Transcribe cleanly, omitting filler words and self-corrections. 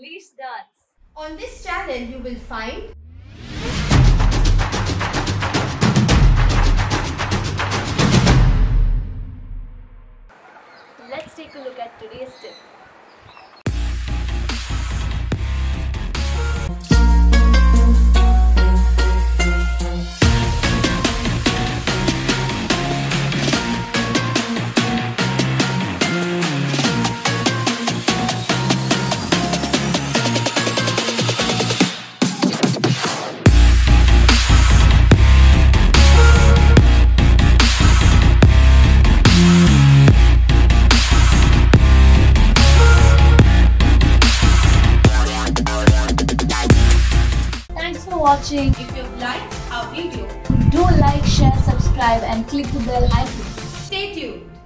Unleash Dance. On this channel, you will find Let's take a look at today's tip. Thanks for watching. If you've liked our video, do like, share, subscribe and click the bell icon. Stay tuned.